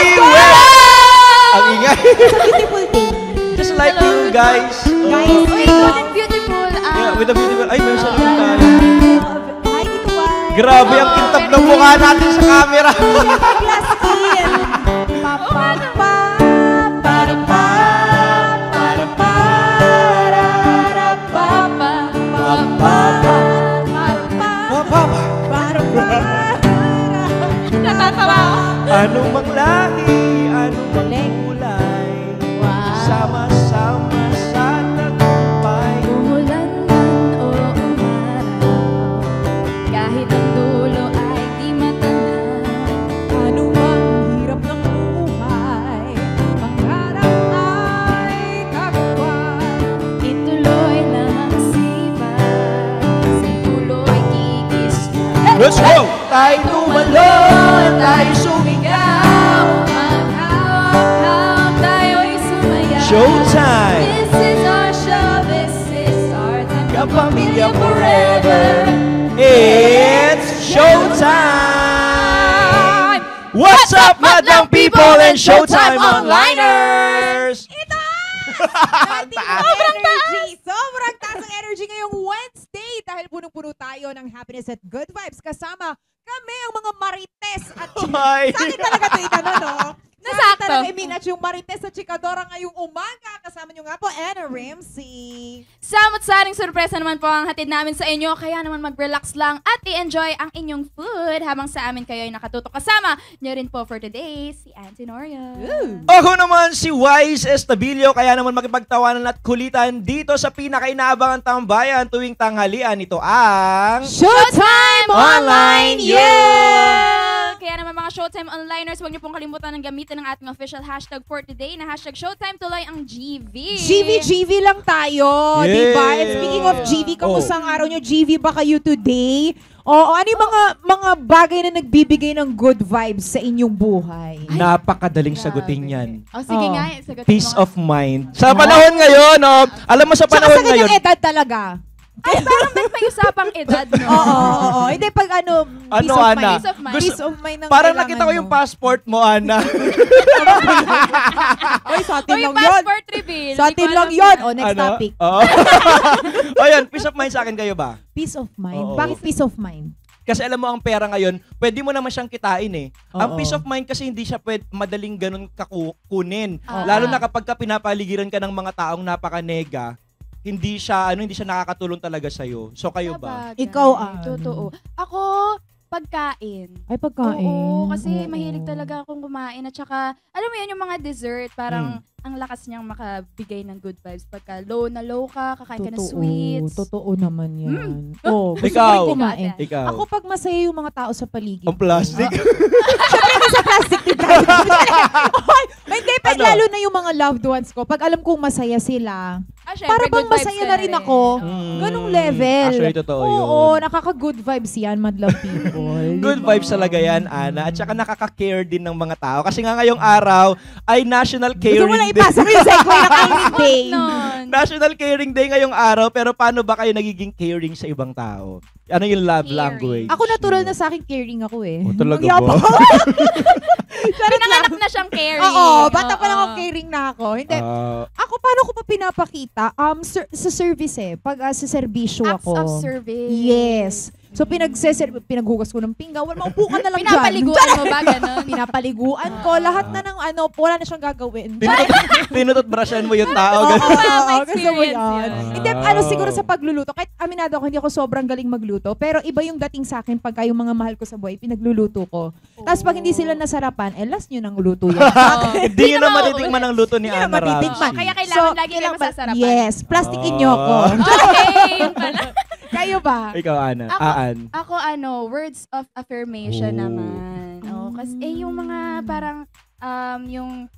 we went! Ang ingay! Beautiful thing. Just like you guys. Guys, beautiful. Yeah, with a beautiful... Ay, may salunan tayo. Grabe ang kintab ng mukha natin sa camera. Glass skin. Anong mang lahi, anong mang kulay, sama-sama sa tagumpay. Umulan man o umaraw, kahit ang dulo ay di matanaw. Anong mang hirap ng buhay, pangarap ay kapwa. Ituloy lang sipa, sa dulo ay kikiswa. Let's go! Tayo tumalon, tayo sumigil. Showtime! This is our show, this is our time. Kapamilya forever, it's Showtime! What's up, madlang people and Showtime Onliners? Ito! Sobrang taas ang energy ngayong Wednesday dahil punong-puno tayo ng happiness at good vibes kasama kami ang mga Marites at Chikadora. Sa akin talaga ito itanong, no? Nasakto. I mean, at yung Marites at Chikadora ngayong umaga. Kasama nyo nga po, Anna Ramsey. Samot-saring sorpresa naman po ang hatid namin sa inyo. Kaya naman mag-relax lang at i-enjoy ang inyong food habang sa amin kayo ay nakatutok. Kasama nyo rin po for today, si Antinorio. Ako naman si Vice Estabillo. Kaya naman makipagtawanan at kulitan dito sa pinakainaabangan tambayan tuwing tanghalian. Ito ang Showtime Online Year! Kaya naman mga Showtime Onliners, huwag niyo pong kalimutan ng gamitin ng ating official hashtag for today na hashtag Showtime tuloy ang GV. GV lang tayo, yeah. Diba? And speaking of GV, kamusta ang araw niyo? GV ba kayo today? Oo, ano yung mga bagay na nagbibigay ng good vibes sa inyong buhay? Ay, napakadaling sagutin yan. O, sige nga, sagutin mo. Peace of mind. Sa panahon ngayon, alam mo sa panahon ngayon. Sa edad talaga. Ay, parang may usapang edad, no? Oo. Hindi, pag peace of mind. Peace of mind. Parang nakita ko yung passport mo, Ana. Uy, sotin lang yun. Uy, passport reveal. Sotin lang yun. O, next topic. O, yun, peace of mind sa akin kayo ba? Peace of mind? Bakit peace of mind? Kasi alam mo, ang pera ngayon, pwede mo naman siyang kitain eh. Ang peace of mind kasi hindi siya madaling ganun kakunin. Lalo na kapag pinapaligiran ka ng mga taong napakanega, hindi siya nakakatulong talaga sa iyo. So kayo ba? Ikaw totoo. Ako pagkain. Ay pagkain. Oo, kasi mahilig talaga akong kumain at saka alam mo 'yun yung mga dessert, parang ang lakas niyang makabigay ng good vibes pagka low na low ka, kakain ka ng sweets. Totoo naman 'yan. Ikaw. Ako pag masaya yung mga tao sa paligid. Ang plastic. Siyempre sa plastic din tayo. Hindi, lalo na yung mga loved ones ko. Pag alam kong masaya sila, para bang masaya na rin ako. Ganong level. Actually, totoo yun. Oo, nakaka-good vibes yan, madlang people. Good vibes talaga yan, Ana. At saka nakaka-care din ng mga tao. Kasi nga ngayong araw ay National Caring Day. Gusto mo lang ipasa ko yung segue na Caring Day. National Caring Day ngayong araw, pero paano ba kayo nagiging caring sa ibang tao? Ano yung love language? Ako natural na sa akin, caring ako eh. O talaga ba? Pinanganak na siyang caring. Oo, bata pa lang ako, caring na ako. Hindi. Ako, paano ko pa pinapakita? Sa service eh. Pag sa servisyo ako. Acts of service. Yes. So, pinaghugas ko ng pinggan. Maupo ka na lang dyan. Pinapaliguan mo ba? Ganun? Pinapaliguan ko. Lahat na ng wala na siyang gagawin. Pinututbrushan mo yung tao. Oo, experience yun. Hindi, siguro sa pagluluto. Kahit aminado ako, hindi ako sobrang galing magluto. Pero iba yung dating sa akin pagka yung mga mahal ko sa buhay, pinagluluto ko. Tapos pag hindi sila nasarapan, last nyo nang luto yun. Hindi nyo na matitikman ang luto ni Anna Ramsey. Kaya kailangan lagi kayo masasarapan. Yes, plastikin nyo ako. Kayo ba? Ikaw, Ana. Ako, words of affirmation naman. Oo, kasi yung mga parang yung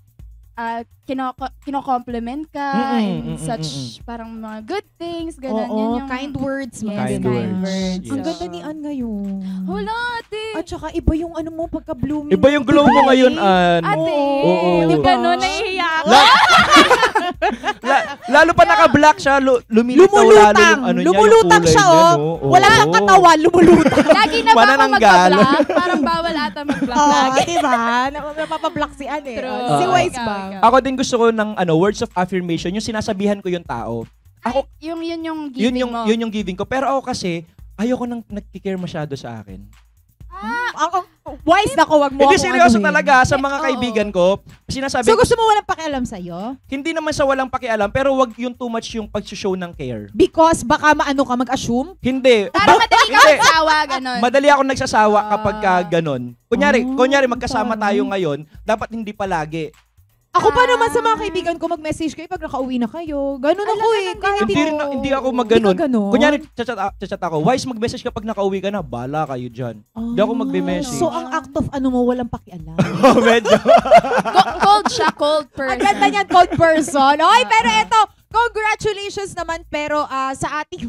kino-compliment ka and such parang mga good things, ganun. Yun yung kind words. Yes, kind words. Ang ganda ni Ann ngayon. Wala, ate. At saka iba yung ano mo pagka-blooming. Iba yung glow mo ngayon, Ann. Ate, hindi ganun, nahihiya ako. Lalo pa naka-black siya, lumilitaw lalo yung ano niya. Lumulutang siya, oh. Wala kang katawan, lumulutang. Lagi na ba ako mag-black? Parang bawal ata mag-black lagi. Oo, diba? Napapablack si Anne. Si Wise ba? Ako din gusto ko ng ano, words of affirmation, yung sinasabihan ko yung tao. Ako, ay, yung giving yun, mo. Yun yung giving ko. Pero ako kasi, ayoko nang nagkikare masyado sa akin. Ako, wise na ko, wag mo ako. Hindi, seryoso talaga sa mga kaibigan ko. Sinasabi so gusto mo walang pakialam sa'yo? Hindi naman sa walang pakialam, pero wag yung too much yung pag-show ng care. Because baka maano ka mag-assume? Hindi. Para madali ka magsawa, ganon. Madali ako nagsasawa kapag ka ganon. Kunyari magkasama tayo ngayon, dapat hindi palagi. Ako pa naman sa mga kaibigan ko, mag-message kayo pag nakauwi na kayo. Ganun ako eh. Hindi ako mag-ganon. Kunyari, chat ako, wise mag-message ka pag nakauwi ka na, bala kayo dyan. Hindi ako mag-message. So, ang act of ano mo, walang pakialam. Medyo. Cold siya, cold person. Ang ganda niyan, cold person. Oy, pero eto, congratulations naman, pero sa ating...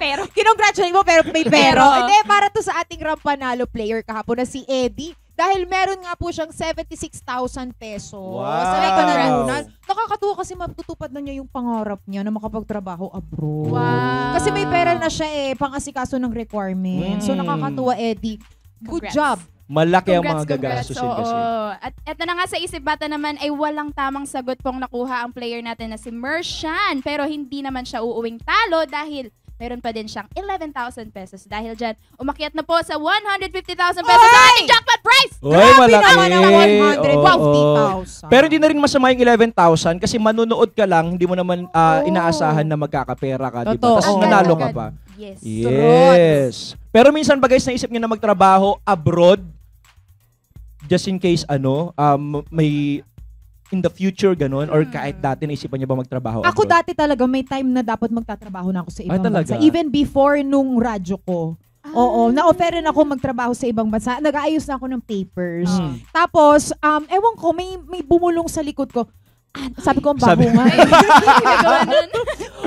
Pero, kinongratulate mo, pero may pero. Hindi, para to sa ating rampanalo player kahapon na si Eddie. Dahil meron nga po siyang 76,000 pesos. Wow. Sabi ko na lunan. Nakakatuwa kasi matutupad na niya yung pangarap niya na makapagtrabaho abroad. Wow. Kasi may pera na siya eh, pang-asikaso ng requirement. So nakakatuwa, Eddie. Good job. Malaki ang mga gagastusin kasi. At eto na nga sa Isip Bata naman ay walang tamang sagot pong nakuha ang player natin na si Mershan. Pero hindi naman siya uuwing talo dahil... meron pa din siyang 11,000 pesos. Dahil dyan, umakyat na po sa 150,000 pesos sa ating jackpot price! Uy, malaki! Pero hindi na rin masama yung 11,000 kasi manunood ka lang, hindi mo naman inaasahan na magkakapera ka, diba? Tapos nanalo ka pa. Yes. Yes. Pero minsan ba guys, naisip nyo na magtrabaho abroad? Just in case, ano, may... in the future, ganun? Or kahit dati, naisipan niya ba magtrabaho? Ako dati talaga, may time na dapat magtatrabaho na ako sa ibang bansa. Even before nung radyo ko. Oo, na-offerin ako magtrabaho sa ibang bansa. Nag-aayos na ako ng papers. Tapos, ewan ko, may bumulong sa likod ko. Sabi ko, ang bago nga.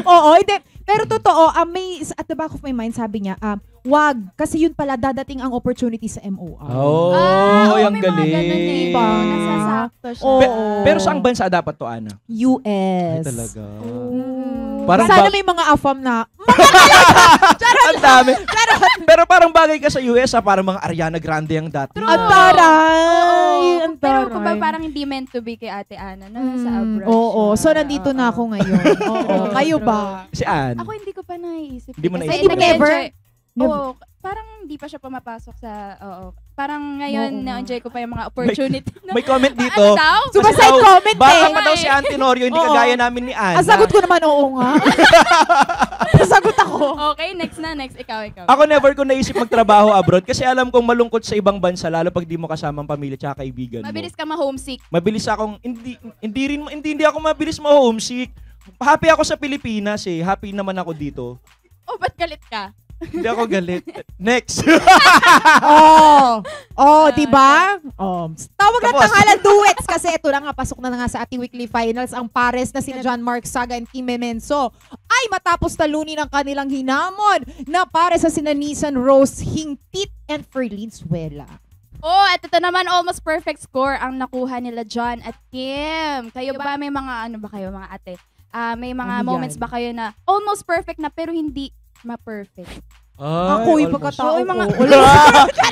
Oo, hindi. Pero totoo, at the back of my mind, sabi niya, wag, kasi yun pala dadating ang opportunity sa MOR. Oh, ang galing. May mga ganun eh. Nasasakto siya. Pero saang bansa dapat to, Ana? US. Ay, talaga. Sana may mga AFAM na, ang dami. Pero parang bagay ka sa US, parang mga Ariana Grande ang dati. Ang taray! Pero parang hindi meant to be kay Ate Ana na nasa abroad. Oo, so nandito na ako ngayon. Kayo ba? Si Ann? Ako hindi ko pa naiisip. Hindi mo naisip? Oo, parang hindi pa siya pumapasok sa, parang ngayon na-enjoy ko pa yung mga opportunity. May comment dito. Sumaside comment eh. Baka pa daw si Antinorio, hindi kagaya namin ni Anna. Ang sagot ko naman, oo nga. Sagot ako. Okay, next. Ikaw. Ako never ko naisip magtrabaho abroad kasi alam kong malungkot sa ibang bansa lalo pag di mo kasama ang pamilya tsaka kaibigan mo. Mabilis ka ma-homesick. Mabilis akong, hindi ako mabilis ma-homesick. Happy ako sa Pilipinas eh. Happy naman ako dito. Oh, ba't galit ka? Hindi ako galit. Next. Diba? Tawag ng Tanghalan duets kasi ito na nga, pasok na nga sa ating weekly finals ang pares na sina John Mark Saga and Kim Menso ay matapos talunin ang kanilang hinamon na pares na sina Nisan Rose Hintit and Perlinsuela. At ito naman, almost perfect score ang nakuha nila John at Kim. Kayo ba may mga, mga ate? May mga moments ba kayo na almost perfect na pero hindi ma-perfect? Ako yung pagkatao ko.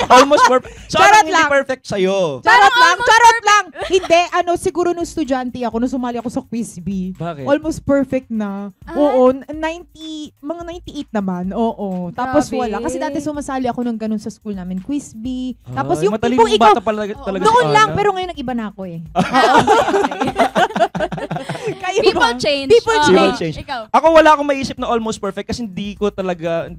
Almost perfect. Charot lang. Hindi perfect sa'yo. Charot lang. Hindi, siguro nung estudyante ako, nung sumali ako sa Quiz B. Bakit? Almost perfect na. Oo, mga 98 naman. Oo. Tapos wala. Kasi dati sumasali ako ng ganun sa school namin. Quiz B. Tapos yung tipong ikaw. Noon lang, pero ngayon nag-iba na ako eh. People change. Ikaw. Ako wala akong maisip na almost perfect kasi hindi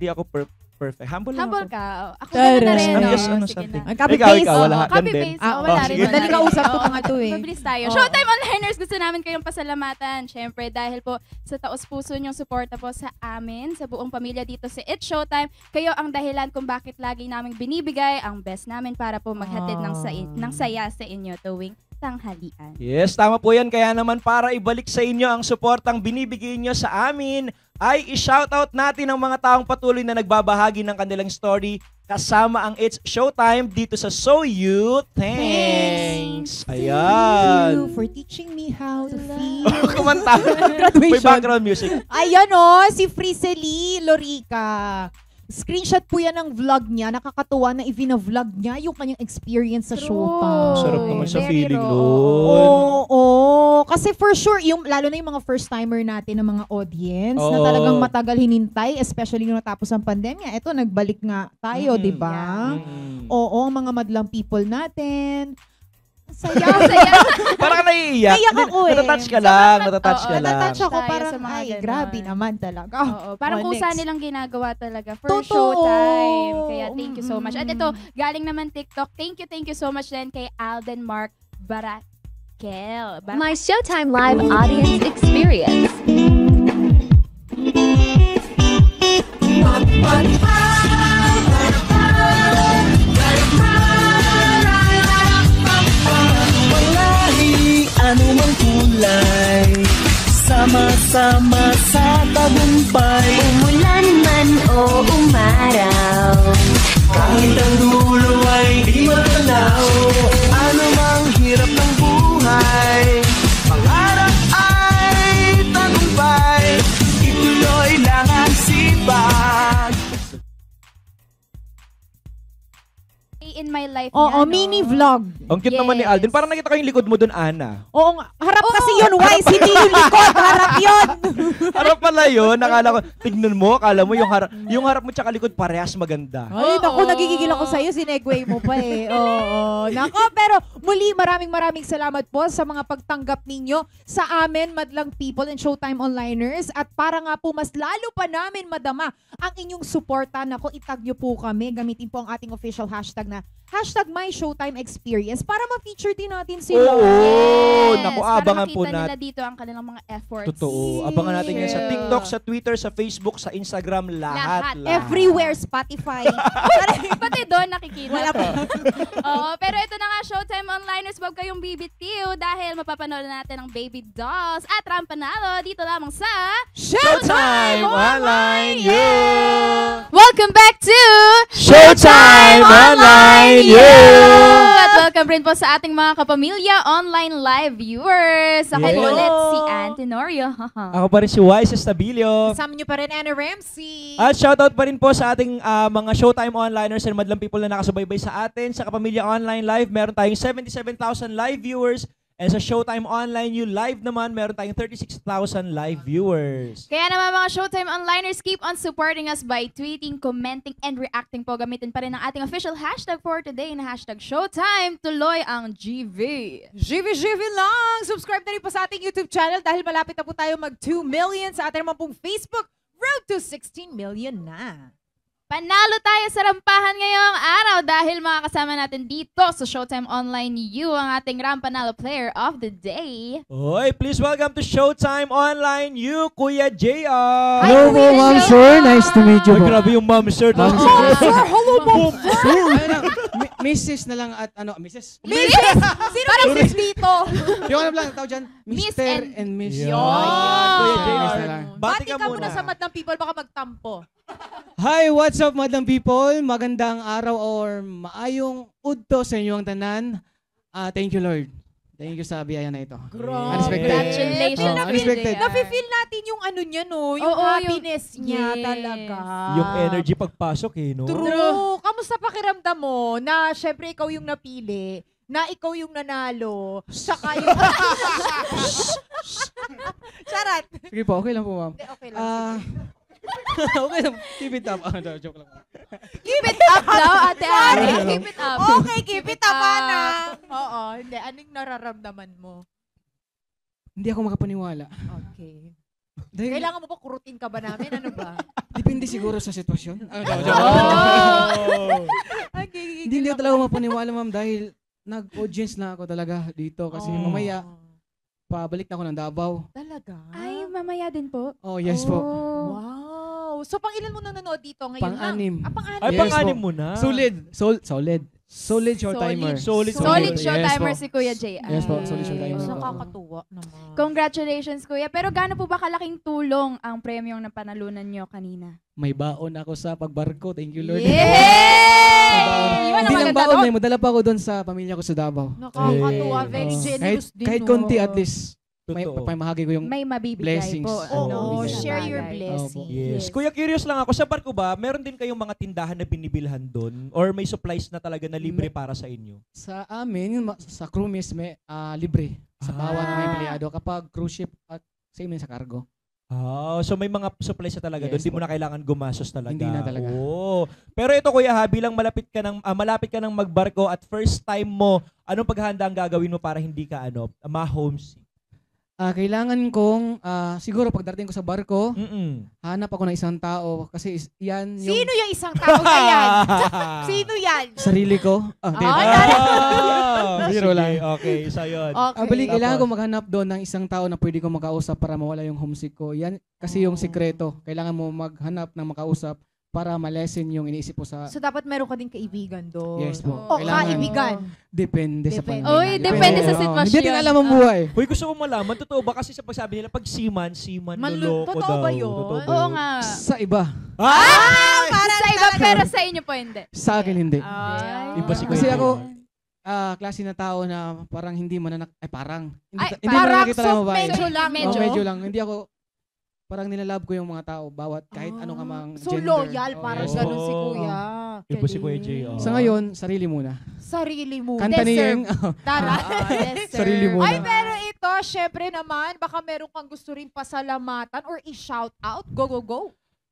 ako perfect. Humble ka. Ako na rin. I'm just something. Copy-paste. Copy-paste. Wala rin. Dali ka usap ko mga to eh. Mabilis tayo. Showtime Onliners, gusto namin kayong pasalamatan. Siyempre, dahil po sa taos-puso niyong suporta po sa amin, sa buong pamilya dito sa It's Showtime, kayo ang dahilan kung bakit lagi naming binibigay ang best namin para po maghatid ng saya sa inyo tuwing tanghalian. Yes, tama po yan. Kaya naman para ibalik sa inyo ang suportang binibigay nyo sa amin, ay i-shoutout natin ang mga taong patuloy na nagbabahagi ng kanilang story kasama ang It's Showtime dito sa So You. Thanks! Ayan! Thank you for teaching me how to feel. Kumanta. Graduation. May background music. Ayan o, si Frishelly Lorica. Screenshot po yan ng vlog niya. Nakakatuwa na i-vlog niya yung kanyang experience sa Showtime. Sarap naman sa feeling doon. Oo. Kasi for sure, yung, lalo na yung mga first-timer natin ng mga audience na talagang matagal hinintay, especially nung natapos ang pandemya. Eto, nagbalik nga tayo, di ba? Oo, mga madlang people natin. Saya, saya. Parang naiiyak. Naiiyak ako eh. Natatouch ka lang, natatouch ka lang. Natatouch ako, parang ay, grabe naman talaga. Parang kusa nilang ginagawa talaga for Showtime. Kaya thank you so much. At ito, galing naman TikTok. Thank you so much din kay Alden Mark Baracael. My Showtime Live Audience Experience. Anumang kulay, sama-sama sa tagumpay. Umulan man o umaraw, kahit ang dulo ay di matanaw. Anumang hirap ng buhay, pangarap ay tagumpay. Ituloy lang ang sipag. In my life niya, mini vlog. Ang cute naman ni Alden. Parang nakita ko yung likod mo dun, Ana. Oo nga. Harap kasi yun, wise. Hindi yung likod. Harap yun. Harap pala yun. Nakala ko, tignan mo, akala mo yung harap mo tsaka likod, parehas maganda. Ay, naku, nagigigil ako sa'yo. Sinegway mo pa eh. Oo. Naku, pero muli, maraming salamat po sa mga pagtanggap ninyo sa amin, madlang people and Showtime Onliners. At para nga po, mas lalo pa namin madama ang inyong suporta. Naku, itag nyo po kami. Gamitin po ang ating official hashtag na hashtag My Showtime Experience para ma-feature din natin sila. Oo! Naku, abangan po natin. Para makita nila dito ang kanilang mga efforts. Totoo. Abangan natin yan sa TikTok, sa Twitter, sa Facebook, sa Instagram, lahat. Everywhere, Spotify. Pati doon nakikita. Wala po. Oo, pero ito na nga, Showtime Onliners, huwag kayong bibitiw dahil mapapanood natin ang Baby Dolls at Rampanalo dito lamang sa Showtime Online You! Welcome back to Showtime Online You! At welcome rin po sa ating mga kapamilya online live viewers. Ako ulit si Antinorio. Ako pa rin si Vice Estabillo. Kasama nyo pa rin Anna Ramsey. At shoutout pa rin po sa ating mga Showtime Onliners and madlang people na nakasubaybay sa atin. Sa kapamilya online live, meron tayong 77,000 live viewers. And sa Showtime Online, you live naman, meron tayong 36,000 live viewers. Kaya naman mga Showtime Onliners, keep on supporting us by tweeting, commenting, and reacting po. Gamitin pa rin ang ating official hashtag for today na hashtag Showtime. Tuloy ang GV. GV lang! Subscribe na rin po sa ating YouTube channel dahil malapit na po tayo mag 2 million sa ating naman pong Facebook. Road to 16 million na. Panalo tayo sa rampahan ngayong araw dahil makakasama natin dito sa Showtime Online You ang ating Rampanalo Player of the Day. Hoy, please welcome to Showtime Online You, Kuya JR. Hello, Ma'am Sir. Nice to meet you. Ay, grabe yung Ma'am Sir. Hello, Ma'am Sir. Mrs. na lang at ano, Mrs. Mrs. Sino Mrs. dito? Yung ano lang tawag dyan? Mr. and Mrs. Kuya JR. Bati ka muna sa madlang people, baka magtampo. Hi, what's up madlang people? Magandang araw or maayong udto sa inyong tanan. Thank you Lord. Thank you sa biyaya na ito. Unexpected. Congratulations. Unexpected. Nafe-feel natin yung ano niya no, yung happiness niya talaga. Yung energy pagpasok eh no. True. Kamusta pakiramdam mo na syempre ikaw yung napili? Na ikaw yung nanalo, saka yung... Charat! Sige po, okay lang po ma'am. Okay lang, sige. Okay lang, keep it up. Joke lang. Keep it up daw, Ate Ari. Keep it up. Okay, keep it up, Ana. Oo, hindi. Anong nararamdaman mo? Hindi ako makapaniwala. Okay. Kailangan mo ba kurutin ka ba namin? Ano ba? Depende siguro sa sitwasyon. Hindi ako talaga makapaniwala, ma'am, dahil nag-audience na ako talaga dito kasi mamaya pabalik na ako ng Davao. Talaga? Ay, mamaya din po. Oh, yes po. Wow. So, pang ilan mo na nanood dito ngayon? Pang-anim. Pang-anim. Ay, pang-anim mo na. Solid. Solid. Solid showtimer. Solid showtimer si Kuya JR. Yes po, solid showtimer. Nakakatuwa naman. Congratulations, Kuya. Pero gaano po ba kalaking tulong ang premyong napanalunan nyo kanina? May baon ako sa pagbarko. Thank you, Lord. Yay! Hindi lang baon na yun. Madala pa ako doon sa pamilya ko sa Davao. Nakakatuwa. Very generous din. Kahit konti at least. Totoo. May ko yung may blessings. Po, ano, share your blessings. Yes. Kuya, curious lang ako. Sa barko ba, meron din kayong mga tindahan na binibilhan doon? Or may supplies na talaga na libre para sa inyo? Sa amin, sa crew miss, may libre. Sa bawat may empleyado. Kapag cruise ship, at same din sa cargo. So may mga supplies na talaga doon. Hindi mo na kailangan gumastos talaga. Hindi na talaga. Oh. Pero ito, Kuya, bilang malapit ka ng magbarko at first time mo, anong paghahanda ang gagawin mo para hindi ka ma-homesick? Kailangan kong, siguro pagdating ko sa barko, hanap ako ng isang tao. Kasi yan yung... Sino yung isang tao na yan? Sino yan? Sarili ko. Zero lang. Okay, isa yun. Kailangan ko maghanap doon ng isang tao na pwede ko makausap para mawala yung homesick ko. Yan kasi yung sikreto. Kailangan mo maghanap ng makausap para ma-lessen yung iniisip ko sa... So, dapat meron ka din kaibigan doon. Yes po. O, kaibigan. Depende sa pandemya. Uy, depende sa sitwasyon. Hindi din alam ang buhay. Uy, gusto ko malaman. Totoo ba? Kasi sa pagsabi nila, pag siman, loloko daw. Totoo ba yun? Oo nga. Sa iba. Para sa iba, pero sa inyo po hindi. Sa akin hindi. Iba si Kuya. Kasi ako, klase na tao na parang hindi mo na... Ay, parang. Hindi mo na nakita na mabay. Medyo lang. Hindi ako... Parang nilalab ko yung mga tao, bawat kahit ano ka mang gender. So loyal, parang ganun si Kuya. Iba si Kuya JR. Sa ngayon, sarili muna. Sarili muna. Kanta niya yung... Sarili muna. Ay, pero ito, syempre naman, baka meron kang gusto rin pasalamatan or i-shout out. Go, go, go.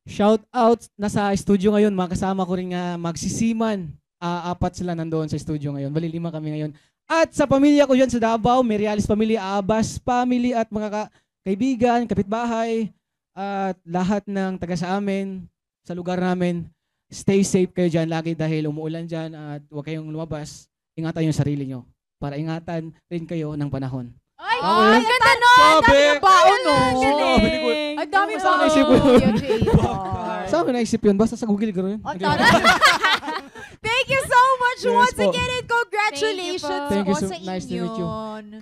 Shout out. Nasa studio ngayon, makasama ko rin nga magsisiman. Apat sila nandoon sa studio ngayon. Bali, 5 kami ngayon. At sa pamilya ko yun sa Davao, Merialis family, Abbas family, at mga kaibigan, kapitbahay, at lahat ng taga sa amin, sa lugar namin, stay safe kayo dyan lagi dahil umuulan dyan at huwag kayong lumabas. Ingatan yung sarili nyo para ingatan rin kayo ng panahon. Ay! Ang ganda nun! Ang dami yung baon nun! Ang dami yung baon! Saan ko naisip yun? Saan ko naisip yun? Basta sa Google ko rin. Thank you so much once again and congratulations po sa inyo. Nice to meet you.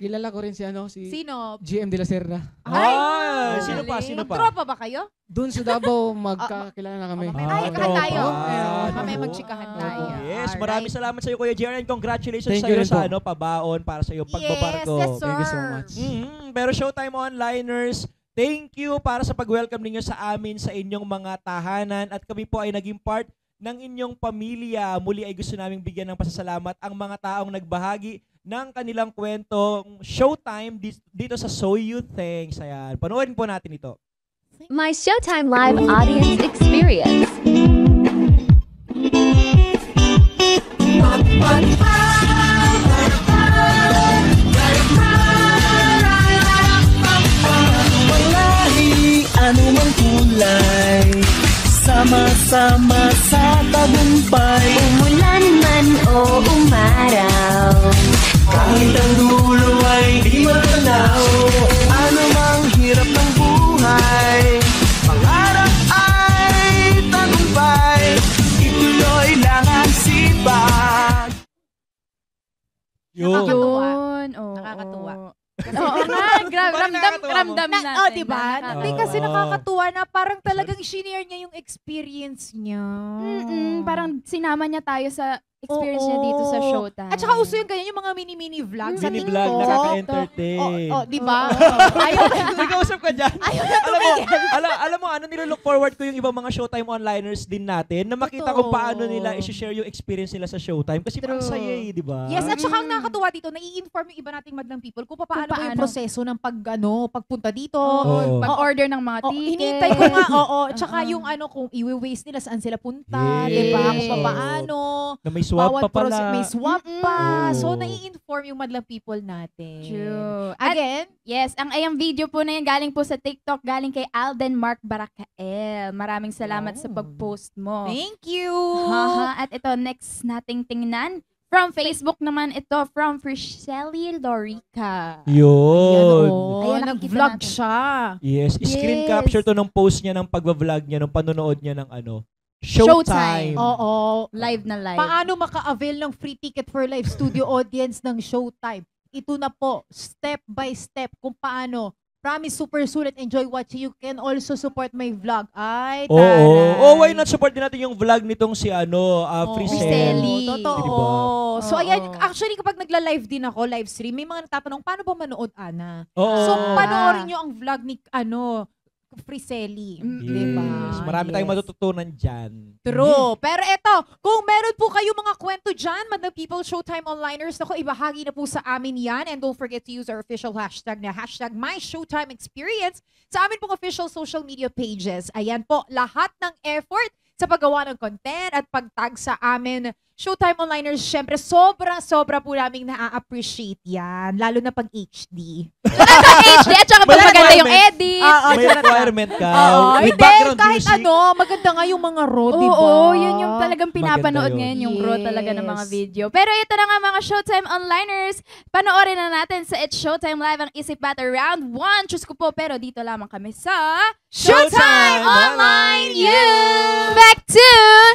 Kilala ko rin si GM De La Serra. Ay! Sino pa? Tropa ba kayo? Doon sa Davao magkakilala na kami. Ay, kahan tayo. Mamaya magchikahan tayo. Yes, maraming salamat sa iyo, Kuya JR, and congratulations sa iyo sa pabaon para sa iyo pagbabarko. Yes, thank you so much. Pero Showtime Onliners, thank you para sa pag-welcome ninyo sa amin, sa inyong mga tahanan, at kami po ay naging part ng inyong pamilya. Muli ay gusto naming bigyan ng pasasalamat ang mga taong nagbahagi ng kanilang kwentong Showtime dito sa So You Thanks. Ayan, panoorin po natin ito. My Showtime Live Audience Experience. Walang anumang kulay, sama-sama sa tagumpay. Umulan man o umaraw, kahit ang dulo ay di matanaw. Ano mang hirap ng buhay, pangarap ay tagumpay. Ituloy lang ang sipag. Nakakatuwa. Oo nga, ramdam natin. Oo, diba? Kasi nakakatuwa na parang talagang i-share niya yung experience niya. Parang sinama niya tayo sa experience niya dito sa Showtime. At saka uso yung ganyan, yung mga mini-mini vlog. Mini-vlog, nakaka-entertain. Oo, diba? Nag-usap ka dyan. Alam mo, nililook forward ko yung ibang mga Showtime Onliners din natin na makita kung paano nila i-share yung experience nila sa Showtime. Kasi ang saya eh, diba? Yes, at saka ang nakakatuwa dito, nai-inform yung iba nating madlang people kung paano yung proseso ng pagpunta dito, pag-order ng mga ticket. Hinintay ko nga, at saka yung kung i-waste nila saan sila punta, diba? Kung paano. May swap pa. So, nai-inform yung madlang people natin. True. Again? Yes. Ang video po na yan, galing po sa TikTok, galing kay Alden Mark Baracael. Maraming salamat sa pag-post mo. Thank you! At ito, next nating tingnan. From Facebook naman ito, from Frishelly Lorica. Yun. Ayan, nag-vlog siya. Yes. Screen capture to ng post niya, ng pag-vlog niya, ng panonood niya ng Showtime. Oo. Live na live. Paano maka-avail ng free ticket for live studio audience ng Showtime? Ito na po, step by step kung paano. Promise, super sulit. Enjoy watching. You can also support my vlog. Ay, taray. Oo, why not support din natin yung vlog nitong si Frishelly. Totoo. Diba? So, ayan, actually, kapag nagla-live din ako, live stream, may mga natatanong, paano ba manood, Ana? Oo. So, panoorin nyo ang vlog ni, Frishelly. Yes. Diba? Marami tayong matututunan dyan. True. Pero eto, kung meron po kayo mga kwento dyan, Madam People, Showtime Onliners, naku, ibahagi na po sa amin yan. And don't forget to use our official hashtag na hashtag MyShowtimeExperience sa amin pong official social media pages. Ayan po, lahat ng effort sa paggawa ng content at pagtag sa amin Showtime Onliners, syempre, sobra-sobra po namin na-appreciate yan. Lalo na pag HD. Lalo na HD at saka pag maganda yung edit. May requirement ka. With background kahit music. Maganda nga yung mga raw, diba? Oo, yun yung talagang pinapanood yun. Ngayon, yung raw talaga ng mga video. Pero ito na nga mga Showtime Onliners, panoorin na natin sa It's Showtime Live ang Isip Bata Round 1. Choose ko po, pero dito lamang kami sa Showtime Online You! Back to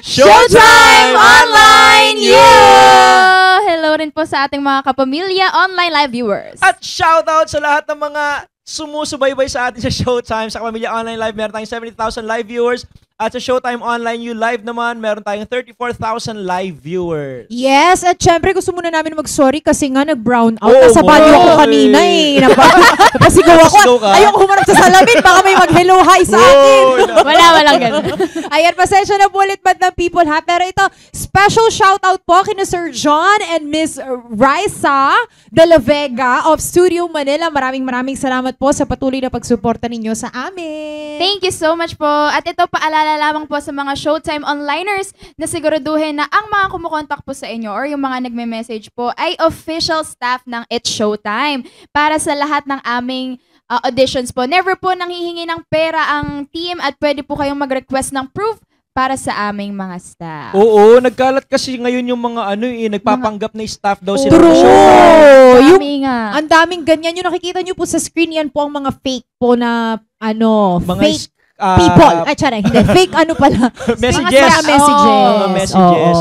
Showtime Online! Yeah! Hello rin po sa ating mga kapamilya, online live viewers. At shoutout sa lahat ng mga sumusubaybay sa atin sa Showtime. Sa kapamilya online live, meron tayong 70,000 live viewers. At sa Showtime Online You Live naman, meron tayong 34,000 live viewers. Yes, at syempre gusto muna namin mag-sorry kasi nga nag-brown out. Nasa body ako kanina eh. Napasigaw ako. Ayoko humarap sa salamin. Baka may mag-hello hi sa akin. Walang ganun. Ayan, pasensya na po ulit Madlang People ha. Pero ito, special shoutout po kina Sir John and Miss Raisa De La Vega of Studio Manila. Maraming salamat po sa patuloy na pagsuporta ninyo sa amin. Thank you so much po. At ito, paalala lamang po sa mga Showtime Onliners na siguraduhin na ang mga kumukontak po sa inyo or yung mga nagme-message po ay official staff ng It's Showtime. Para sa lahat ng aming auditions po, never po nanghihingi ng pera ang team at pwede po kayong mag-request ng proof para sa aming mga staff. Oo, nagkalat kasi ngayon yung mga nagpapanggap na staff daw sila. True! Ang daming ganyan. Yung nakikita nyo po sa screen, yan po ang mga fake po na fake people. Ay, tiyara, hindi. Fake pala. Messages. Messages.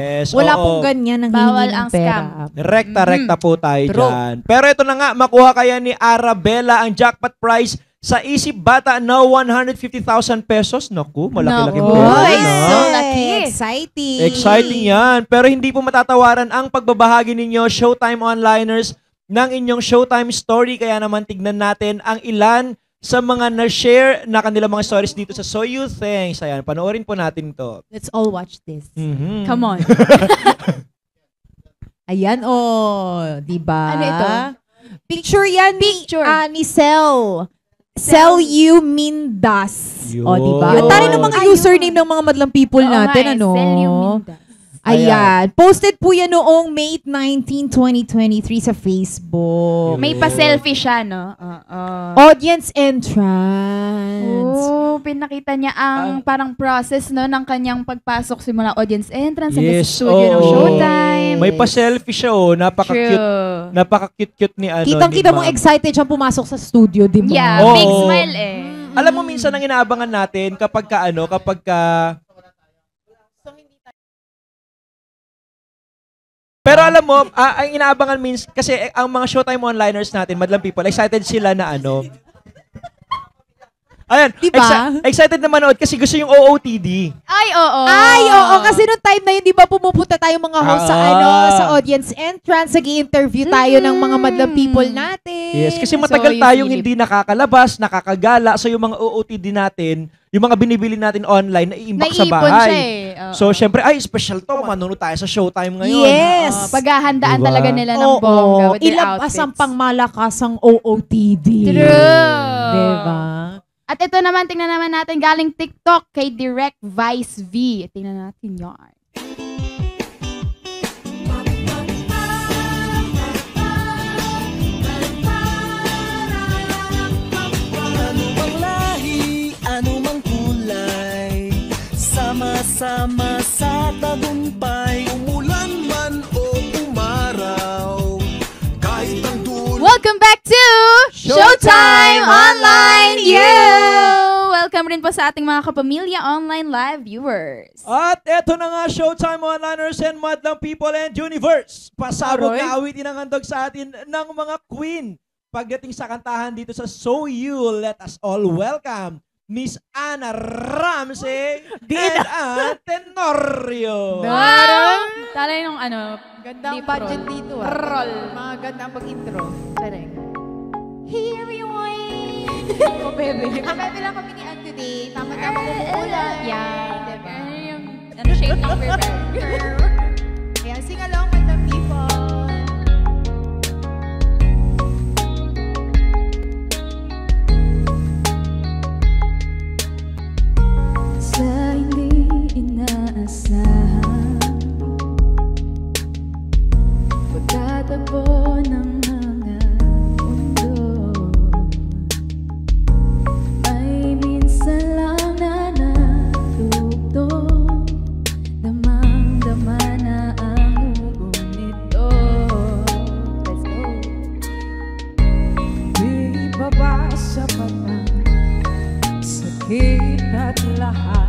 Yes. Wala pong ganyan ang bawal ang scam. Rekta-rekta po tayo dyan. Pero ito na nga, makuha kaya ni Arabella ang jackpot prize sa Isip Bata na 150,000 pesos. Naku, malaki-laki po. So lucky. Exciting. Exciting yan. Pero hindi po matatawaran ang pagbabahagi ninyo, Showtime Onliners, ng inyong Showtime story. Kaya naman tignan natin ang ilan sa mga na-share na kanilang mga stories dito sa So You Thanks. Ayan, panoorin po natin to. Let's all watch this. Come on. Ayan, diba? Ano ito? Picture yan ni Sel. Sel Selumindas. Diba? Ang tari ng mga username ng mga Madlang People natin, Sel Selumindas. Ayan. Posted po yan noong May 19, 2023 sa Facebook. May pa-selfie siya, no? Audience entrance. Oo, pinakita niya ang parang process, no, ng kanyang pagpasok simula audience entrance hanggang sa studio ng Showtime. May pa-selfie siya, napaka-cute. Napaka-cute-cute ni Kitang-kita mong excited siyang pumasok sa studio, di ba? Yeah, big smile eh. Alam mo, minsan ang inaabangan natin kapag Pero alam mo, ang inaabangan means, kasi ang mga Showtime Onliners natin, Madlang People, excited sila na Ayan, diba? Excited na manood kasi gusto yung OOTD. Ay, oo. Kasi noong time na yun, di ba pumupunta tayo mga host sa sa audience entrance, nag-i-interview tayo ng mga Madlang People natin. Yes, kasi matagal tayong hindi nakakalabas, nakakagala. So yung mga OOTD natin, yung mga binibili natin online, naiimbak sa bahay. So, syempre, special to. Manuno tayo sa Showtime ngayon. Yes! Paghahandaan talaga nila ng bongga with their outfits. Ilabas ang pangmalakas ang OOTD. True! Diba? At ito naman, tingnan naman natin, galing TikTok kay Direct Vice V. Tingnan natin yun. Sama sa tagumpay, umulan man o umaraw, kahit ang dulo. Welcome back to Showtime Online You! Welcome Paalam rin po sa ating mga kapamilya online live viewers. At eto na nga, Showtime Onliners and Madlang People and Universe. Pasabog na awitin ang handog sa atin ng mga queen. Pagdating sa kantahan dito sa So You, let us all welcome Miss Anna Ramsey and Antinorio. Talay nung ano, gandang budget dito ah. Roll. Mga gandang pag-intro. Tareng. Here we wait. O bebe. Ang bebe lang kami ni Ann today. Tama-tama kumukulan. Yeah, diba? Ano, shape ng bebe. Ayan, sing along with the people. Sa hindi inaasahan, pagtatabo ng mga mundo, may minsan lang na natugtog. Damang-dama na ang hugong nito. Let's go! Di baba sa pagpapang sakit at lahat.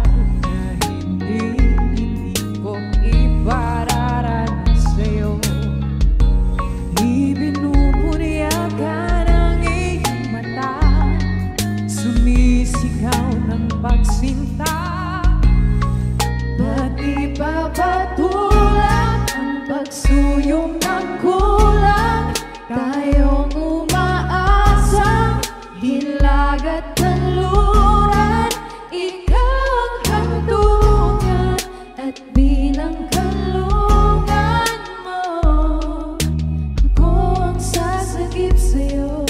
Pagsuyong ng kulang, tayong umaasa, hilagat ng luran, ikaw ang hantungan, at bilang kalungan mo, ako ang sasagip sa'yo.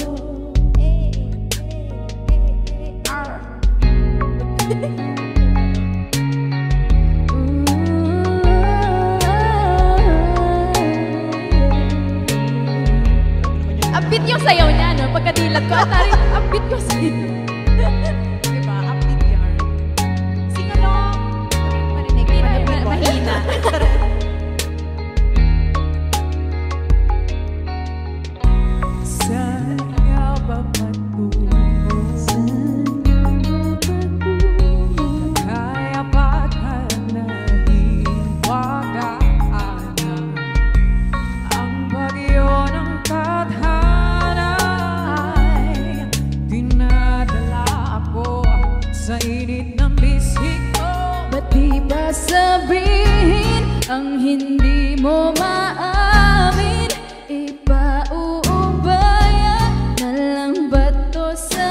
Upbeat yung sayaw niya, no? Pagkadilag ko, atari, upbeat yung sayaw. Diba? Upbeat yun. Sing along. Marinig, mahina. Saan nga ba patungo? Saan nga ba patungo? Kaya ba't hanahiwagaan ang bagyo ng katha? Sabihin ang hindi mo maamin, ipauubaya na lang bato sa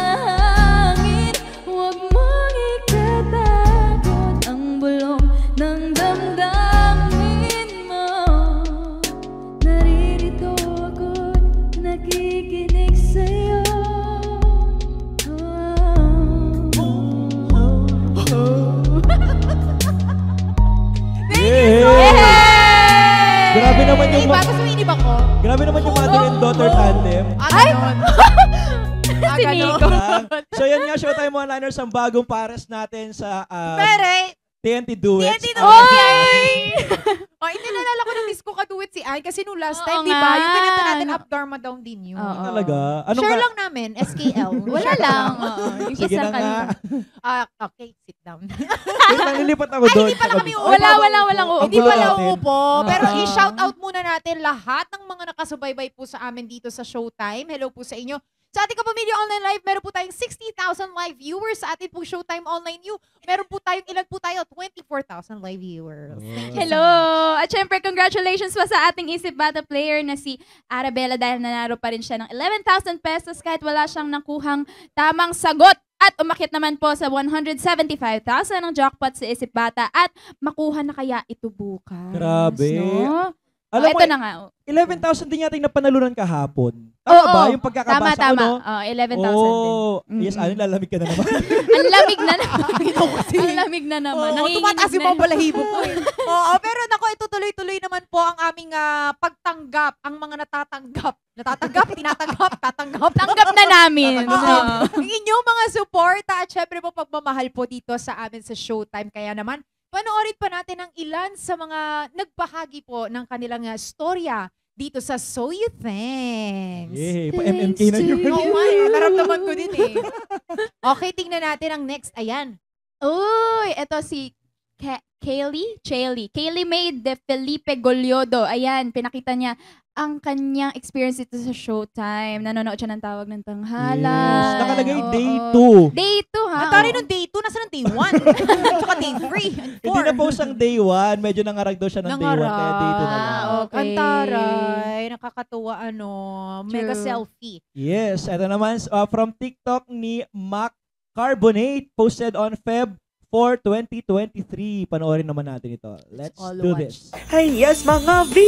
hangin. Huwag mong ikatagot ang bulong ng damdamin mo. Naririto ako't nakikinig sa'yo. Grabe naman yung mga... Grabe naman yung mother and daughter tandem. Ay! Si Nico. So yan nga, Showtime Onliners, ang bagong pares natin sa TNT Duets. TNT Duets! O, ininalala ko na-miss ko ka-duet si Ann kasi nung last time, di ba? Yung pinata natin, Up Dharma Down din yun. Talaga? Share lang namin, SKL. Wala lang. Sige na nga. Okay, sit down. Nililipat ako doon. Hindi pala kami uupo. Walang hindi pala uupo. Pero i-shout out muna natin lahat ng mga nakasubaybay po sa amin dito sa Showtime. Hello po sa inyo. Sa ating kapamilya online live, meron po tayong 60,000 live viewers. Sa ating pong Showtime Online U, meron po tayong, ilan po tayo? 24,000 live viewers. Hello! At syempre, congratulations pa sa ating Isip Bata player na si Arabella dahil nanaro pa rin siya ng 11,000 pesos kahit wala siyang nakuhang tamang sagot. At umakyat naman po sa 175,000 ang jackpot sa Isip Bata at makuha na kaya ito bukas. Grabe! No? Alam mo, ito na nga. 11,000 din natin napanalunan kahapon. Tama ba? Yung pagkakabasa ko, no? Oo, 11,000 din. Yes, ano, lalamig ka na naman. Ang lamig na naman. Ang lamig na naman. Tumataas yung mga balahibo ko. Oo, pero nako, itutuloy-tuloy naman po ang aming pagtanggap, ang mga natatanggap. Tinatanggap. Tanggap na namin. Ang inyong mga suporta at syempre po pagmamahal po dito sa amin sa Showtime. Kaya naman, panoorin pa natin ang ilan sa mga nagbahagi po ng kanilang storya dito sa So You Thanks. Yay, pa-MMK na yun. Oo nga eh, naramdaman ko din eh. Okay, tingnan natin ang next. Ayan. Uy, eto si Kaylee made de Felipe Goliardo. Ayan, pinakita niya ang kanyang experience dito sa Showtime. Nanonood siya ng Tawag ng Tanghalan. Yes, nakalagay day 2. Day 2, ha? Atari nung day 2, nasa ng day 1. Tsaka day 3 and 4. Hindi na-post ang day 1. Medyo nangarag daw siya ng day 1. Kaya day 2 na lang. Okay. Antaray, nakakatuwa ano. True. Mega selfie. Yes, ito naman from TikTok ni Mac Carbonate, posted on Feb. For 2023, panoorin naman natin ito. Let's do this. Hey, yes mga V!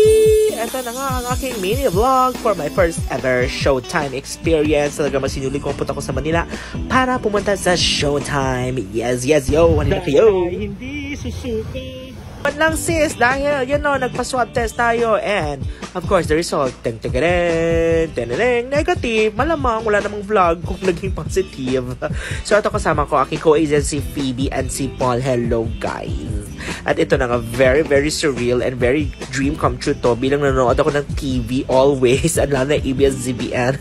Ito na nga ang aking mini vlog for my first ever Showtime experience. Talaga masinulig kong punta ko sa Manila para pumunta sa Showtime. Yes, yes, yo! Ano kayo? Hindi susuki. But lang sis, dahil, you know, nagpa-swab test tayo and of course the result, negative, malamang wala namang vlog kung naging positive. So ito kasama ko aking co-agent si Phoebe and si Paul. Hello guys. At ito na nga, very very surreal and very dream come true to bilang nanonood ako ng TV always at lalo na ABS-CBN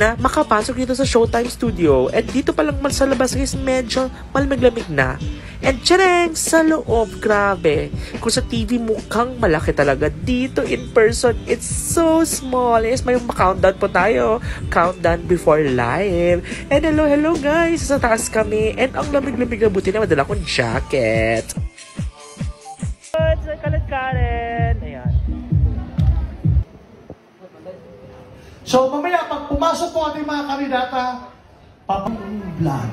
na makapasok dito sa Showtime Studio at dito palang sa labas guys medyo malamig-lamig na. And tiyareng, sa loob, grabe. Kung sa TV mukhang malaki talaga, dito in person, it's so small. Yes, may countdown po tayo. Countdown before live. And hello, hello guys. Sa taas kami. And ang lamig-lamig na buti na madala akong jacket. Kalat-kalat. Ayan. So, mamaya, pag pumasok po ating mga kandidata, papang-vlog.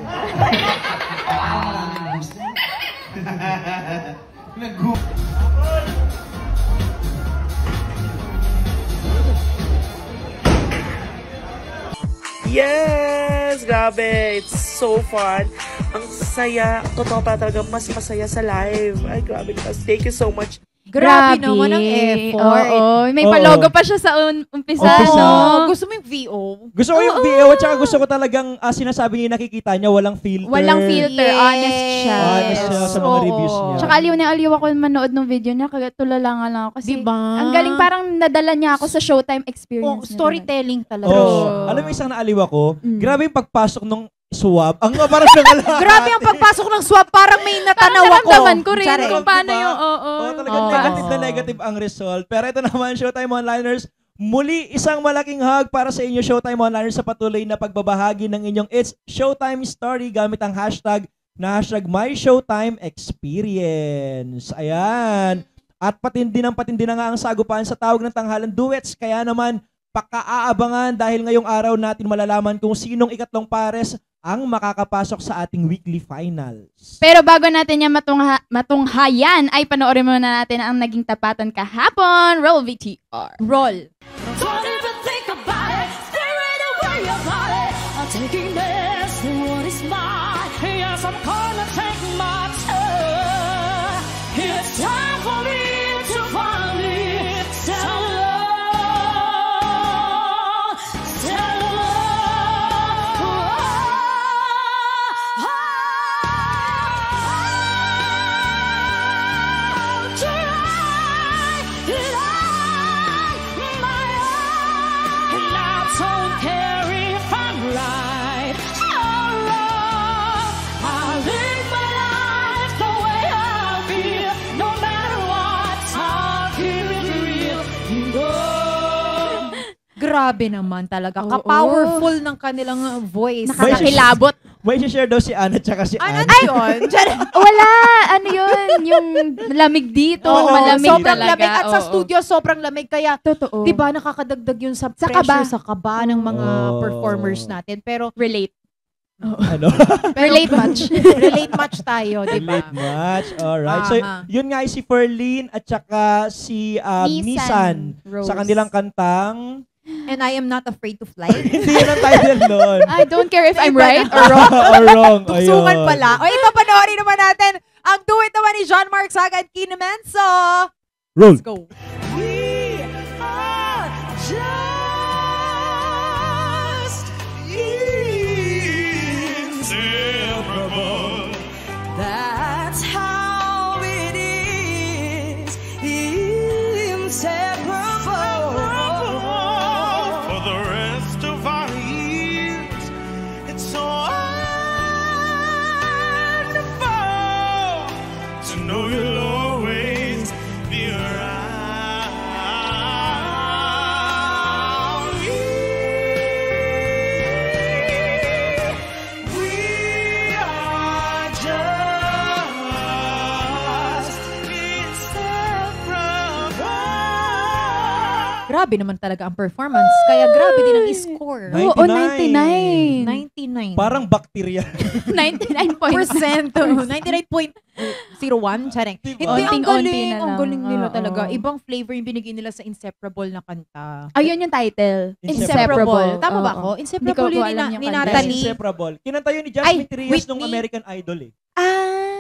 Yes! Grabe! It's so fun! Ang saya! Totoo pa talaga, mas masaya sa live. Ay, grabe! Thank you so much! Grabe naman ang effort. Oo, may pa-logo pa siya sa umpisa. Oo, gusto mo yung VO? Gusto ko yung VO at saka gusto ko talagang sinasabi niya nakikita niya, walang filter. Walang filter, honest siya. Honest siya sa mga reviews niya. Tsaka aliw na aliw ako manood ng video niya, tulala nga lang ako. Kasi ang galing, parang nadala niya ako sa Showtime experience. Storytelling talaga. Alam mo isang naaliw ako, grabe yung pagpasok nung swab. Ang parang nangalahati. Grabe ang pagpasok ng swab. Parang may natanaw ako. Parang naramdaman ko rin kung paano yung talagang negative na negative ang result. Pero ito naman, Showtime Onliners, muli isang malaking hug para sa inyo, Showtime Onliners, sa patuloy na pagbabahagi ng inyong It's Showtime Story gamit ang hashtag na hashtag MyShowtimeExperience. Ayan. At patindi na nga ang sagupan sa Tawag ng Tanghalan Duets. Kaya naman, pakaabangan dahil ngayong araw natin malalaman kung sinong ikatlong pares ang makakapasok sa ating weekly finals. Pero bago natin yan matunghayan, ay panoorin muna natin ang naging tapatan kahapon. Roll VTR. Roll. Don't even think about it. Stay right away about it. I'm taking this to what is mine. Yes, I'm gonna take my turn. It's time for me to finally settle Grabe naman talaga. Ka-powerful ng kanilang voice. Nakakilabot. May share daw si Anna tsaka si Anna. Ay, wala. Ano yun? Yung lamig dito. Malamig talaga. Sobrang lamig. At sa studio, sobrang lamig. Kaya, diba, nakakadagdag yun sa pressure, sa kaba ng mga performers natin. Pero, relate. Ano? Relate much. Relate much tayo, diba? Relate much. Alright. So, yun nga si Perlin at tsaka si Nisan sa kanilang kantang And I Am Not Afraid to Fly. Hindi yun ang title nun. I don't care if I'm right or wrong. Or wrong. Tuksungan pala. O ipapanoorin naman natin ang duet naman ni John Mark Saga at Kim Menso. Roll. Let's go. We are just inseparable. That's how it is. Inseparable. grabe naman talaga ang performance. Kaya grabe din ang score. 99. Oo, 99. Parang bacteria. 99%. 99.01. Charing. Diba? Ang galing nila talaga. Ibang flavor yung binigay nila sa Inseparable na kanta. Ayun yung title. Inseparable. Tama ba ako? Inseparable yun ni Natalie. Inseparable. Kinanta yun ni Jasmine Trias nung American Idol eh.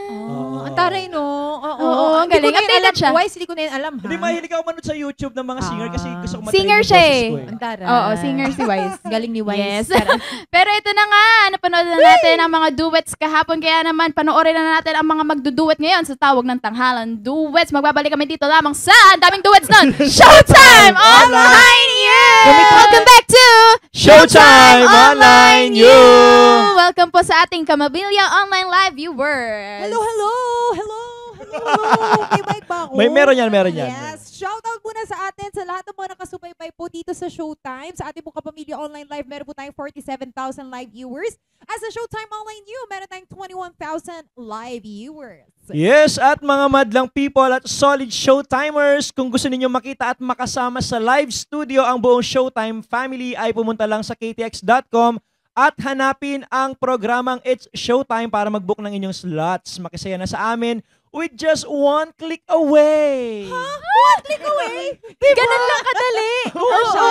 Ang taray, no? Oo, ang galing. Updated siya. Twice, hindi ko na yun alam, ha? Hindi, mahilig ako manood sa YouTube ng mga singer kasi gusto ko matrain yung boses ko eh. Ang taray. Oo, singer si Wise. Galing ni Wise. Yes. Pero ito na nga, napanood na natin ang mga duets kahapon. Kaya naman, panoorin na natin ang mga magduduet ngayon sa Tawag ng Tanghalan Duets. Magbabalik kami dito lamang sa daming duets nun. Showtime Online You! Welcome back to Showtime Online You! Welcome po sa ating Kamabilya Online Live viewers. Hello! Hello. May mic ba ako? Meron yan. Yes. Shoutout muna sa atin, sa lahat ng mga nakasubaybay po dito sa Showtime. Sa ating po Kapamilya Online Live, meron po tayong 47,000 live viewers. At sa Showtime Online New, meron tayong 21,000 live viewers. Yes, at mga madlang people at solid Showtimers, kung gusto ninyo makita at makasama sa live studio ang buong Showtime family, ay pumunta lang sa ktx.com at hanapin ang programang It's Showtime para mag-book ng inyong slots. Makisaya na sa amin with just one click away. Huh? One click away? Diba? Ganun lang kadali. Oo.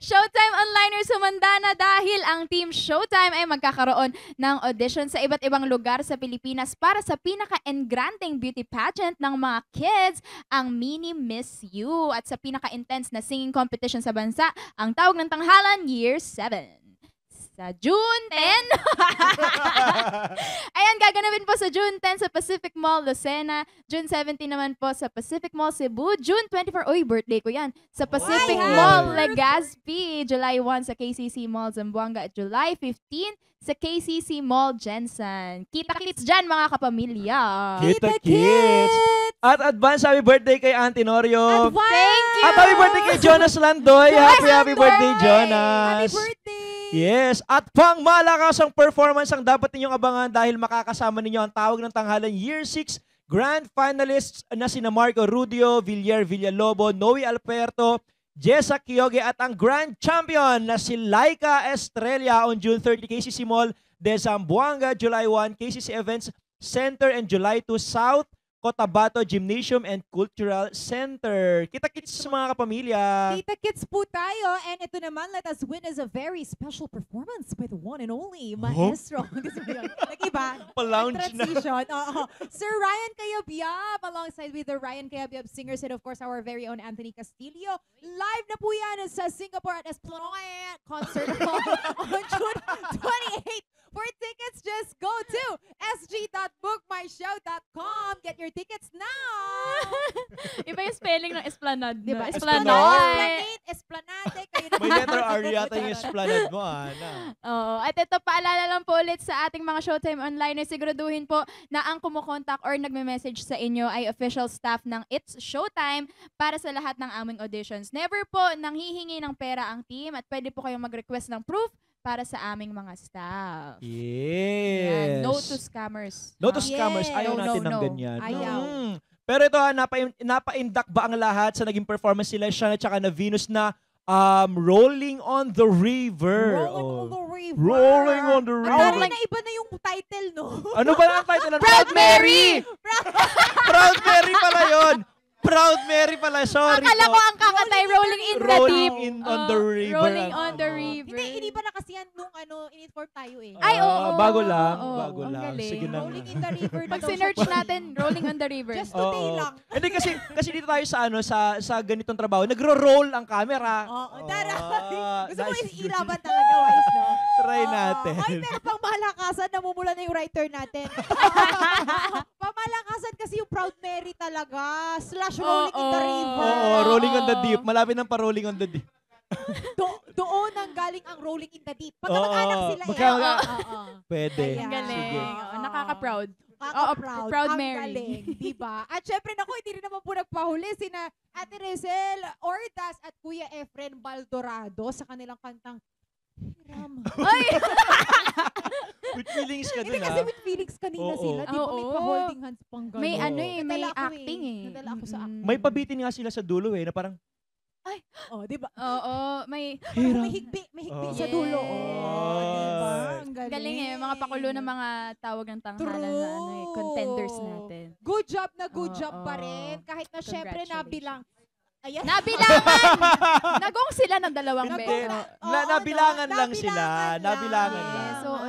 Showtime Onliners, humanda na dahil ang Team Showtime ay magkakaroon ng audition sa iba't ibang lugar sa Pilipinas para sa pinaka-engranting beauty pageant ng mga kids, ang Mini Miss You, at sa pinaka-intense na singing competition sa bansa, ang Tawag ng Tanghalan Year 7. Sa June 10. Ayan, gaganapin po sa June 10 sa Pacific Mall, Lucena. June 17 naman po sa Pacific Mall, Cebu. June 24, oy, birthday ko yan. Sa Pacific Mall, Legazpi. July 1 sa KCC Mall, Zamboanga. At July 15 sa KCC Mall, Jensen. Kita-kits dyan, mga kapamilya. Kita-kits! At advance happy birthday kay Antinorio. Thank you. At happy birthday kay Jonas Landoy. Happy birthday, Jonas. Happy birthday. Yes. At pang malakas ang performance ang dapat ninyong abangan dahil makakasama ninyo ang Tawag ng Tanghalan Year 6 Grand Finalists na sina Marco Rudio, Villar Villalobo, Noe Alperto, Jessa Kioge at ang Grand Champion na si Laika Estrella on June 30 KCC Mall, Zamboanga, July 1 KCC Events Center and July 2 South Cotabato Gymnasium and Cultural Center. Kita-kits mga kapamilya. Kita-kits po tayo. And ito naman, let us witness a very special performance by the one and only Maestro. Nakiba? Pa-lounge na. Sir Ryan Cayabyab alongside with the Ryan Cayabyab singers and of course our very own Anthony Castillo. Live na po yan sa Singapore at Esplanade Concert Hall on June 28. For tickets, just go to sg.bookmyshow.com. Get your tickets now! Iba yung spelling ng Esplanade. Diba? Esplanade. Esplanade. May letter R yata yung Esplanade mo, Ana. Oo. At ito, paalala lang po ulit sa ating mga Showtime Online. Siguraduhin po na ang kumukontak or nagme-message sa inyo ay official staff ng It's Showtime para sa lahat ng aming auditions. Never po nanghihingi ng pera ang team at pwede po kayong mag-request ng proof para sa aming mga staff. Yes. Yeah, no to scammers. No to scammers. Ayaw natin ng ganyan. Ayaw. Pero ito, napa-induct ba ang lahat sa naging performance nila Sean at saka na Venus na Rolling on the River. Rolling on the River. Ang na iba na yung title, no? Ano ba ang title? Proud Mary! Proud Mary pala yun! Proud Mary pala, sorry. Akala ko ang kakatay, Rolling in the Deep. Rolling in on the River. Rolling on the River. Hindi pa na kasi yan nung in-inform tayo eh. Ay, oo. Bago lang. Bago lang. Sige na. Rolling in the River. Pag sinerch natin, Rolling on the River. Just today lang. Hindi kasi dito tayo sa ganitong trabaho, nagro-roll ang camera. Oo. Gusto mo ilaban talaga, Wise, no? Try natin. Ay, pero pang malakasan, namumula na yung writer natin. Pamalakasan kasi yung Proud Mary talaga. Slash Rolling in the River. Oo, Rolling on the Deep. Malapit ng pa-Rolling on the Deep. Doon ang galing ang Rolling in the Deep. Magkamag-anak sila eh. Pwede. Ang galing. Nakaka-proud. Nakaka-proud. Proud Mary. Ang galing, diba? At syempre, naku, hindi rin naman po nagpahuli sina Ate Rizel Ordas at Kuya Efren Baldorado sa kanilang kantang Hiram. Ay! With feelings ka din, ha? Hindi kasi with feelings kanina sila. Di ba may pa-holding hands pang gano'n? May acting eh. Nadala ako sa acting. May pabitin nga sila sa dulo eh, na parang, Ay, oh, di ba? Oo, may higpit sa dulo. Oh, di ba? Ang galing. Galing eh, mga pakulo ng mga tawag ng tanghalan na ano eh, contenders natin. Good job na good job pa rin. Kahit na syempre nabilang. Ayan. Nabilangan! Nagong sila ng dalawang beso. Nabilangan lang sila. Nabilangan lang.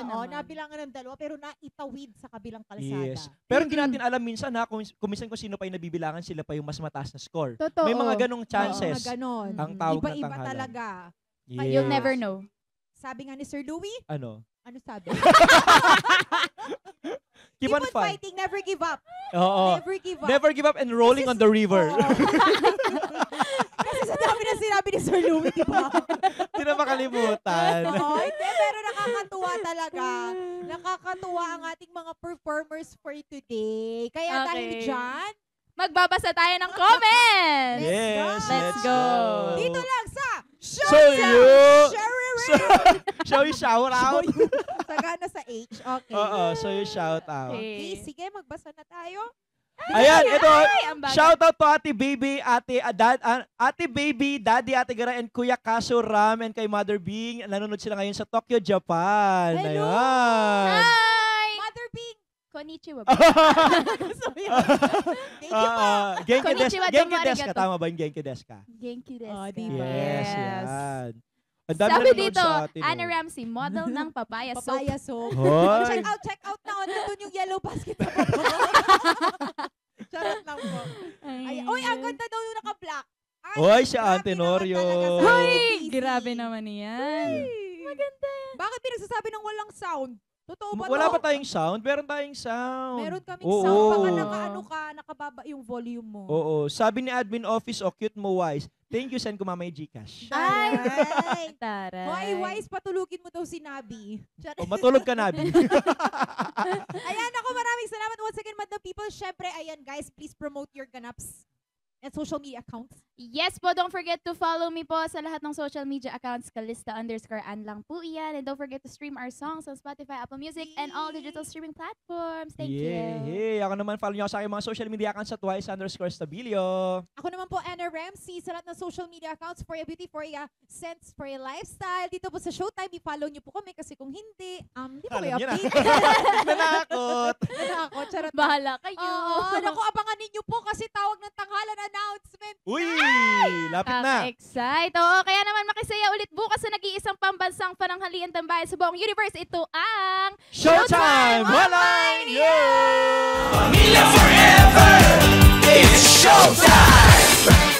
Oo, nabilangan ng dalawa pero naitawid sa kabilang kalsada. Yes. Pero hindi natin alam minsan ha, kung minsan kung sino pa yung nabibilangan, sila pa yung mas mataas na score. Totoo. May mga ganong chances. Ganon. Ang tawag na tanghalan. Iba-iba talaga. Yes. You'll never know. Sabi nga ni Sir Louie? Ano? Ano sabi? Keep on fighting, never give up. Never give up. Never give up and rolling on the river. Kasi sa dami na sinabi ni Sir Louie, di ba? Hindi na makalimutan. Pero nakakatuwa talaga. Nakakatuwa ang ating mga performers for today. Kaya dahil dyan, magbabasa tayo ng comments. Yes, let's go. Dito lang sa Show you shout out. Sagana sa H. Okay. Oo, show you shout out. Okay, sige, magbasa na tayo. Ayan, ito. Shout out to Ate Baby, Daddy, Ate Gara, and Kuya Kaso Ram, and kay Mother Bing. Nanonood sila ngayon sa Tokyo, Japan. Hello. Hi. Mother Bing. Konnichiwa. Genki desu ka. Tama ba yung Genki desu ka? Genki desu ka. Yes, yan. Sabi dito, Anna Ramsey, model ng papaya soap. Papaya soap. Check out na. Nandun yung yellow basketball. Charot lang po. Uy, ang ganda daw yung naka-black. Uy, si Antinorio. Uy, grabe naman yan. Maganda yan. Bakit pinagsasabi ng walang sound? Totoo ba? Wala pa tayong sound? Meron tayong sound. Meron kaming sound. Baka naka-ano ka, nakababa yung volume mo. Oo. Sabi ni Admin Office, o cute mo, Wise. Thank you, send ko mamay Gcash. Ay! Taray. Hoy, Wise, patulugin mo daw si Nabi. O, matulog ka, Nabi. Ayan, ako maraming salamat once again, Madam People. Siyempre, ayan guys, please promote your ganaps and social media accounts. Yes po, don't forget to follow me po sa lahat ng social media accounts, Kalista_Ann lang po iyan. And don't forget to stream our songs on Spotify, Apple Music, and all digital streaming platforms. Thank you. Hey, ako naman, follow niyo ako sa aking mga social media accounts sa Twice_Estabillo. Ako naman po, Anna Ramsey, sa lahat ng social media accounts, for your beauty, for your sense, for your lifestyle. Dito po sa Showtime, i-follow niyo po kami kasi kung hindi, di po kayo update. Nanakot. Nanakot, charot. Bahala kayo. Oo, naku, abangan ninyo po kasi tawag ng tanghalan announcement. Uy! Lapit na. Excite. Oo, kaya naman makisaya ulit bukas sa nag-iisang pambansang pananghalian tambayan sa buong universe. Ito ang Showtime Online Universe! Pamilya forever! It's Showtime!